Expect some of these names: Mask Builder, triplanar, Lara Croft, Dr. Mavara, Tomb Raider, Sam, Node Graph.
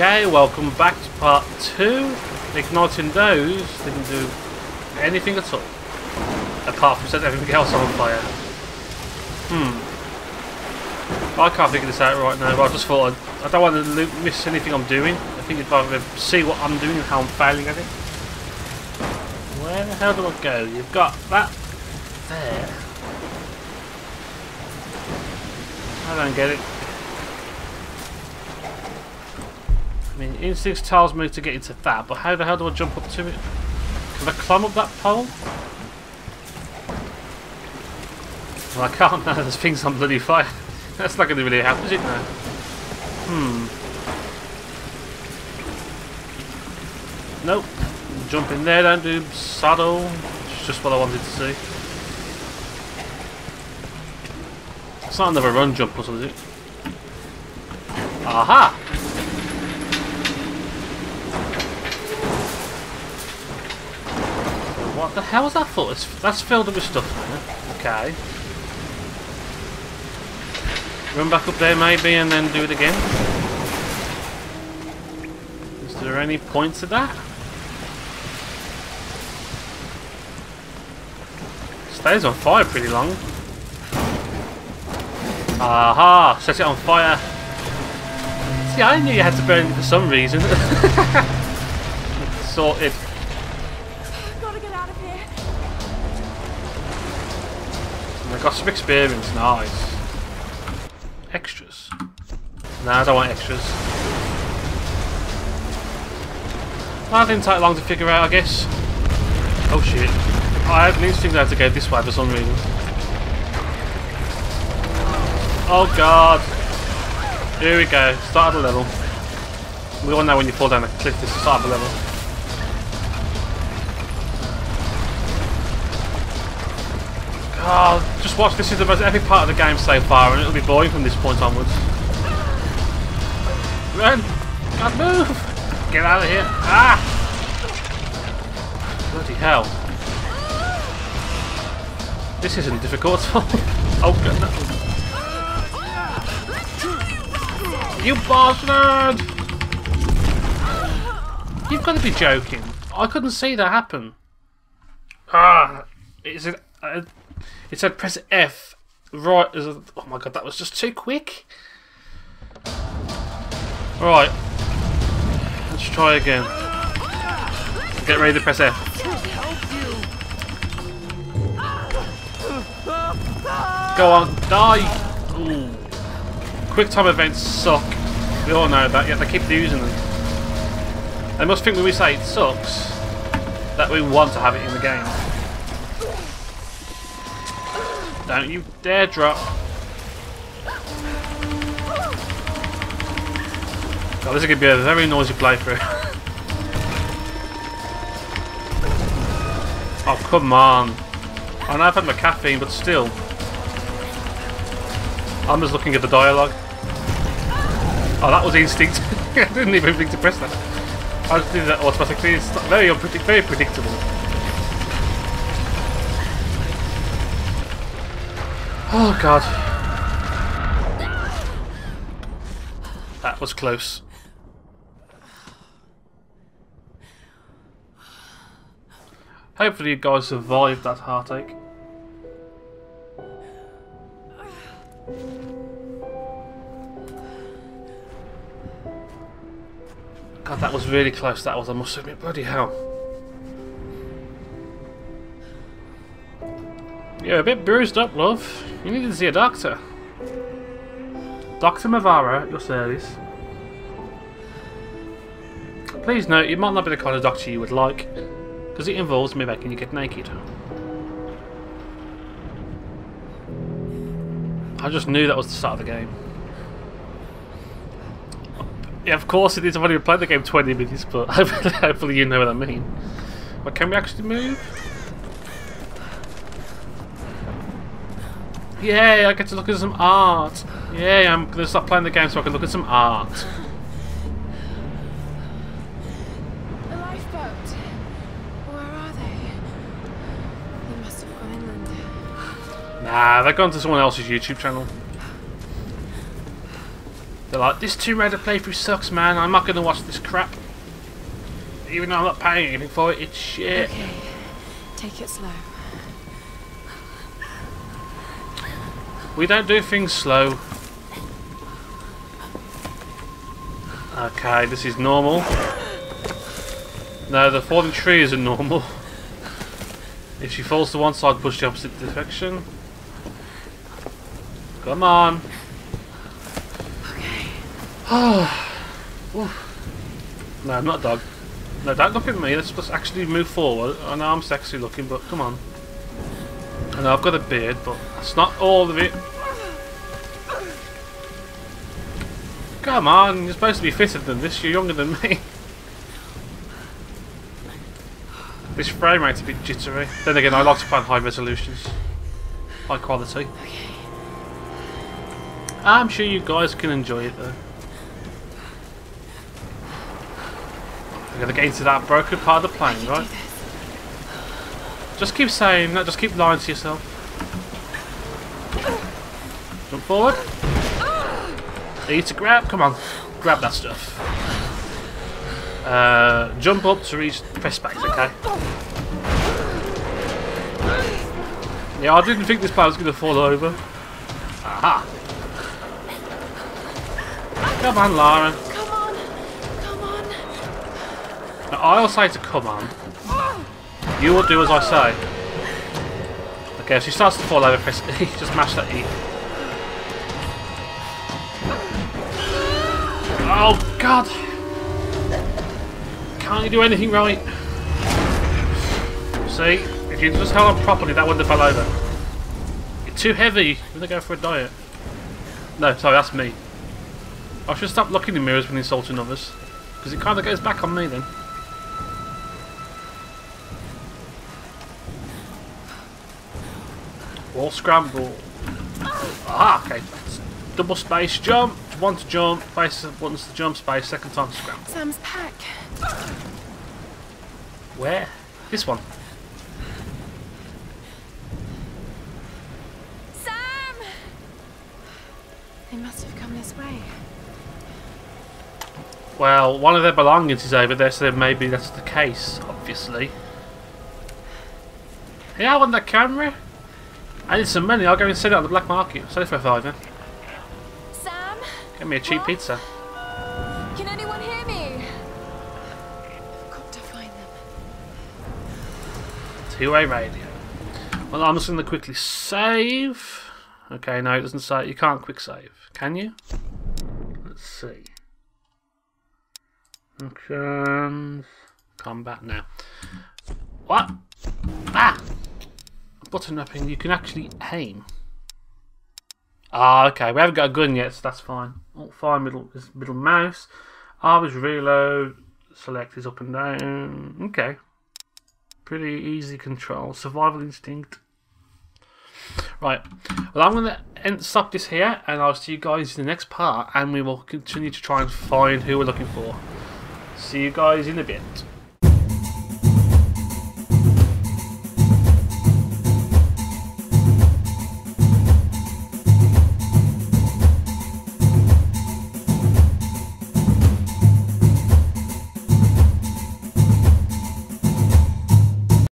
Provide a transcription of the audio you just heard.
Okay, welcome back to part 2. Igniting those didn't do anything at all. Apart from setting everything else on fire. I can't figure this out right now, but I just thought I don't want to miss anything I'm doing. I think you'd rather see what I'm doing and how I'm failing at it. Where the hell do I go? You've got that there. I don't get it. I mean, instinct tells me to get into that, but how the hell do I jump up to it? Can I climb up that pole? Well, I can't now, there's things on bloody fire. That's not going to really help, is it now? Nope. Jump in there, don't do saddle. It's just what I wanted to see. It's not another run jump puzzle, is it? Aha! What the hell was that for? That's filled up with stuff now. Okay. Run back up there maybe and then do it again. Is there any point to that? It stays on fire pretty long. Aha! Set it on fire. See, I knew you had to burn it for some reason. Sorted. Got some experience, nice. Extras. Nah, I don't want extras. That didn't take long to figure out, I guess. Oh shit. I had an instinct I had to go this way for some reason. Oh god. Here we go, start of the level. We all know when you fall down a cliff, this is the start of the level. Oh, just watch, this is the most epic part of the game so far, and it'll be boring from this point onwards. Run! God, move! Get out of here! Ah! Bloody hell. This isn't difficult at all. Oh, God, no. You bastard! You've got to be joking. I couldn't see that happen. Ah! Is it... It said press F right as a, oh my god, that was just too quick. Right, let's try again. Get ready to press F. Go on, die. Ooh. Quick time events suck. We all know that. Yeah, they keep using them. They must think when we say it sucks that we want to have it in the game. Don't you dare drop. God, this is going to be a very noisy playthrough. Oh, come on. I know I've had my caffeine, but still. I'm just looking at the dialogue. Oh, that was instinct. I didn't even think to press that. I just did that automatically. It's very predictable. Oh god. That was close. Hopefully you guys survived that heartache. God, that was really close, that was, I must admit, bloody hell. You're a bit bruised up, love. You need to see a doctor. Dr. Mavara, at your service. Please note, you might not be the kind of doctor you would like, because it involves me making you get naked. I just knew that was the start of the game. Yeah, of course it is. I've only played the game 20 minutes, but hopefully you know what I mean. But can we actually move? Yay, I get to look at some art! Yay, I'm going to stop playing the game so I can look at some art. A lifeboat. Where are they? They must have gone inland. Nah, they've gone to someone else's YouTube channel. They're like, this Tomb Raider playthrough sucks, man. I'm not going to watch this crap. Even though I'm not paying anything for it, it's shit. Okay, take it slow. We don't do things slow. Okay, this is normal. No, the falling tree isn't normal. If she falls to one side, push the opposite direction. Come on. Okay. No, I'm not a dog. No, don't look at me. Let's actually move forward. I know I'm sexy looking, but come on. I know I've got a beard, but that's not all of it. Come on, you're supposed to be fitter than this, you're younger than me. This frame rate's a bit jittery. Then again, I like to play on high resolutions. High quality. Okay. I'm sure you guys can enjoy it though. I'm gonna get into that broken part of the plane, right? Just keep saying that, just keep lying to yourself. Jump forward. E to grab, come on, grab that stuff. Jump up to reach, press back, okay? Yeah, I didn't think this plane was going to fall over. Aha! Come on, Lara. Come on, come on. Now, I'll say to come on. You will do as I say. Okay, if she starts to fall over, press E, just mash that E. Oh God! Can't you do anything right? See, if you just held on properly, that wouldn't have fell over. You're too heavy. I'm gonna go for a diet. No, sorry, that's me. I should stop looking in mirrors when insulting others, because it kind of goes back on me then. Wall scramble. Ah, okay. Double space jump. Once jump, face once to jump space, second time to scramble. Sam's pack. Where? This one. Sam! They must have come this way. Well, one of their belongings is over there, so maybe that's the case, obviously. Hey, I want that camera. I need some money, I'll go and sell it on the black market. Sell it for a fiver. Give me a cheap pizza. Can anyone hear me? I've got to find them. Two-way radio. Well, I'm just going to quickly save. Okay, no, it doesn't say. You can't quick save, can you? Let's see. Actions. Combat now. What? Ah! Button mapping. You can actually aim. Ah, okay, we haven't got a gun yet, so that's fine. Alt fire, middle mouse. R is reload, select is up and down. Okay. Pretty easy control. Survival instinct. Right. Well, I'm going to stop this here, and I'll see you guys in the next part, and we will continue to try and find who we're looking for. See you guys in a bit.